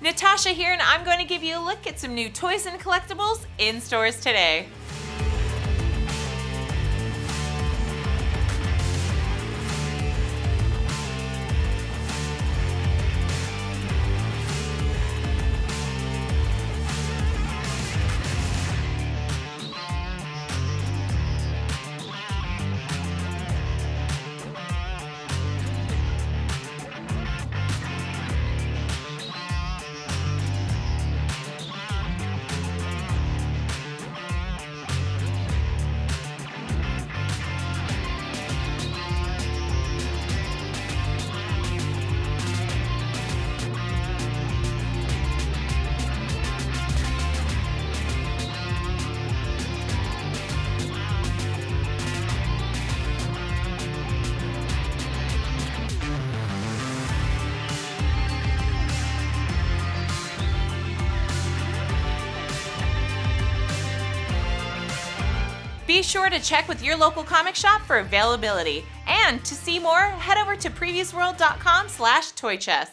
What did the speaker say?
Natasha here, and I'm going to give you a look at some new toys and collectibles in stores today. Be sure to check with your local comic shop for availability. And to see more, head over to PreviewsWorld.com/toy chest.